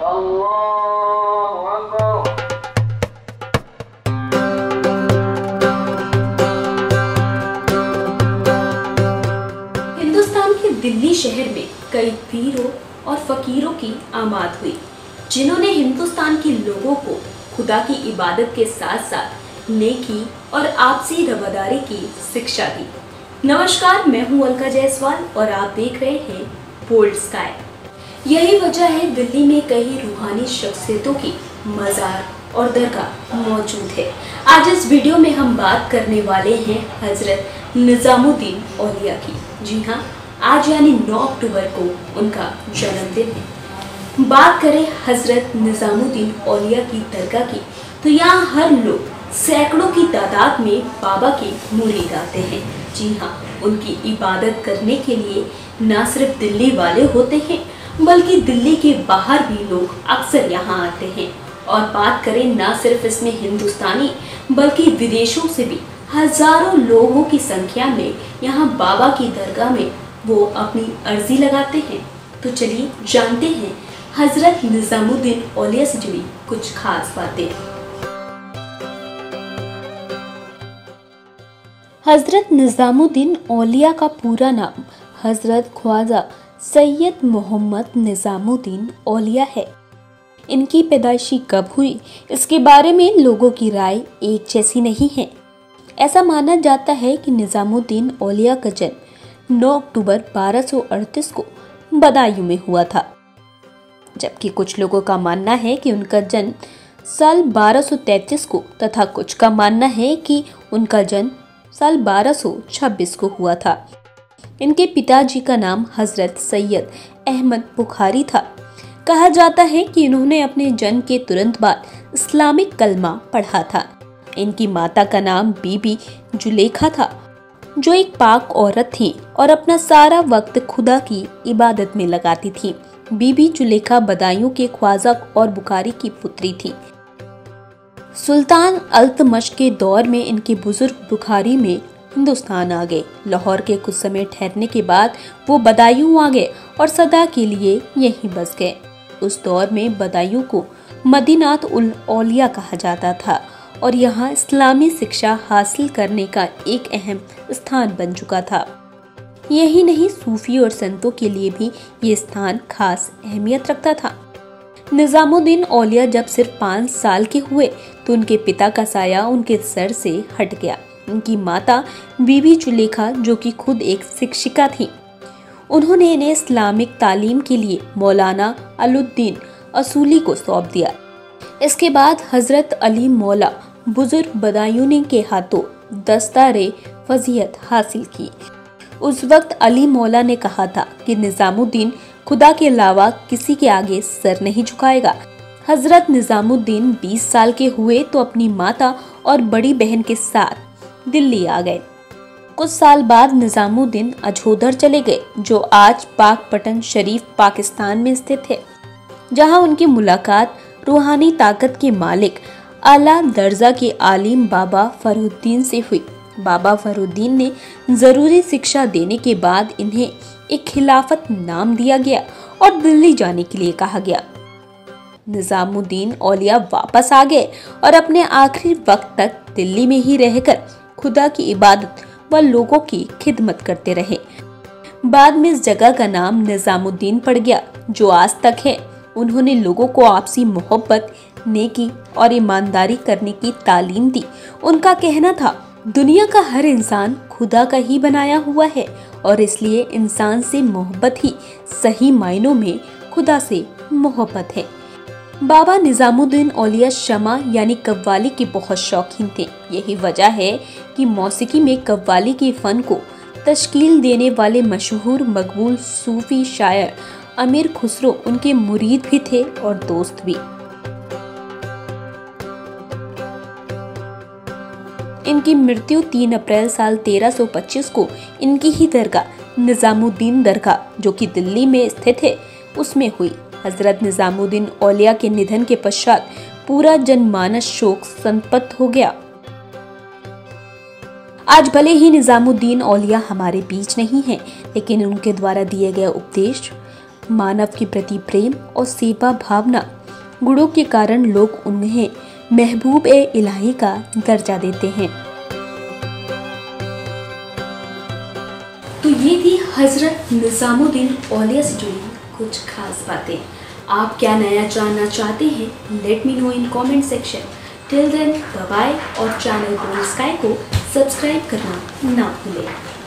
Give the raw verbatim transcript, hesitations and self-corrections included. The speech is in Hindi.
हिंदुस्तान के दिल्ली शहर में कई पीरों और फकीरों की आमद हुई, जिन्होंने हिंदुस्तान के लोगों को खुदा की इबादत के साथ साथ नेकी और आपसी रवादारी की शिक्षा दी। नमस्कार, मैं हूँ अलका जायसवाल और आप देख रहे हैं बोल्डस्काई। यही वजह है दिल्ली में कई रूहानी शख्सियतों की मज़ार और दरगाह मौजूद है। आज इस वीडियो में हम बात करने वाले हैं हजरत निजामुद्दीन औलिया की। जी हाँ, आज यानी नौ अक्टूबर को उनका जन्मदिन है। बात करें हजरत निजामुद्दीन औलिया की दरगाह की तो यहाँ हर लोग सैकड़ों की तादाद में बाबा की मुरीद आते हैं। जी हाँ, उनकी इबादत करने के लिए न सिर्फ दिल्ली वाले होते हैं बल्कि दिल्ली के बाहर भी लोग अक्सर यहाँ आते हैं। और बात करें न सिर्फ इसमें हिंदुस्तानी बल्कि विदेशों से भी हजारों लोगों की संख्या में यहाँ बाबा की दरगाह में वो अपनी अर्जी लगाते हैं। तो चलिए जानते हैं हजरत निजामुद्दीन औलिया से जुड़ी कुछ खास बातें। हजरत निजामुद्दीन औलिया का पूरा नाम हजरत ख्वाजा सैयद मोहम्मद निजामुद्दीन औलिया है। इनकी पैदाइशी कब हुई इसके बारे में लोगों की राय एक जैसी नहीं है। ऐसा माना जाता है कि निजामुद्दीन औलिया का जन्म नौ अक्टूबर बारह सौ अड़तीस को बदायूं में हुआ था, जबकि कुछ लोगों का मानना है कि उनका जन्म साल बारह सौ तैंतीस को तथा कुछ का मानना है कि उनका जन्म साल बारह सौ छब्बीस को हुआ था। इनके पिताजी का नाम हजरत सैयद अहमद बुखारी था। कहा जाता है कि इन्होंने अपने जन्म के तुरंत बाद इस्लामिक कलमा पढ़ा था। इनकी माता का नाम बीबी जुलेखा था, जो एक पाक औरत थी और अपना सारा वक्त खुदा की इबादत में लगाती थी। बीबी जुलेखा बदायूं के ख्वाजा और बुखारी की पुत्री थी। सुल्तान अल्तमश के दौर में इनके बुजुर्ग बुखारी में हिंदुस्तान आ गए। लाहौर के कुछ समय ठहरने के बाद वो बदायूं आ गए और सदा के लिए यहीं बस गए। उस दौर में बदायूं को मदीनात उल औलिया कहा जाता था और यहाँ इस्लामी शिक्षा हासिल करने का एक अहम स्थान बन चुका था। यही नहीं, सूफी और संतों के लिए भी ये स्थान खास अहमियत रखता था। निजामुद्दीन औलिया जब सिर्फ पाँच साल के हुए तो उनके पिता का साया उनके सर से हट गया। उनकी माता बीबी जुलेखा, जो कि खुद एक शिक्षिका थी, उन्होंने इन्हें इस्लामिक तालीम के लिए मौलाना अलुद्दीन असुली को सौंप दिया। इसके बाद हजरत अली मौला बुजुर्ग बदायूं के हाथों दस्तारे फजीहत हासिल की। उस वक्त अली मौला ने कहा था कि निजामुद्दीन खुदा के अलावा किसी के आगे सर नहीं झुकाएगा। हजरत निजामुद्दीन बीस साल के हुए तो अपनी माता और बड़ी बहन के साथ दिल्ली आ गए। कुछ साल बाद निजामुद्दीन अजोधर चले गए, जो आज पाक पटन शरीफ पाकिस्तान में स्थित है, जहां उनकी मुलाकात रूहानी ताकत के मालिक आला दर्जा के आलिम बाबा फरुद्दीन से हुई। बाबा फरुद्दीन ने ज़रूरी शिक्षा देने के बाद इन्हें एक खिलाफत नाम दिया गया और दिल्ली जाने के लिए कहा गया। निजामुद्दीन औलिया वापस आ गए और अपने आखिरी वक्त तक दिल्ली में ही रहकर खुदा की इबादत व लोगों की खिदमत करते रहे। बाद में इस जगह का नाम निजामुद्दीन पड़ गया, जो आज तक है। उन्होंने लोगों को आपसी मोहब्बत, नेकी और ईमानदारी करने की तालीम दी। उनका कहना था, दुनिया का हर इंसान खुदा का ही बनाया हुआ है और इसलिए इंसान से मोहब्बत ही सही मायनों में खुदा से मोहब्बत है। बाबा निजामुद्दीन औलिया शमा यानी कव्वाली के बहुत शौकीन थे। यही वजह है कि मौसीकी में कव्वाली के फ़न को तश्कील देने वाले मशहूर मकबूल सूफी शायर अमीर खुसरो उनके मुरीद भी थे और दोस्त भी। इनकी मृत्यु तीन अप्रैल साल तेरह सौ पच्चीस को इनकी ही दरगाह निजामुद्दीन दरगाह, जो कि दिल्ली में स्थित है, उसमें हुई। हजरत निजामुद्दीन औलिया के निधन के पश्चात पूरा जनमानस शोक संतप्त हो गया। आज भले ही निजामुद्दीन औलिया हमारे बीच नहीं है, लेकिन उनके द्वारा दिए गए उपदेश मानव के प्रति प्रेम और सेवा भावना गुणों के कारण लोग उन्हें महबूब ए इलाही का दर्जा देते हैं। तो ये थी हजरत निजामुद्दीन औलिया से जुड़ी कुछ खास बातें। आप क्या नया जानना चाहते हैं? Let me know in comment section. Till then bye bye और चैनल बोल्डस्काई को सब्सक्राइब करना ना भूलें।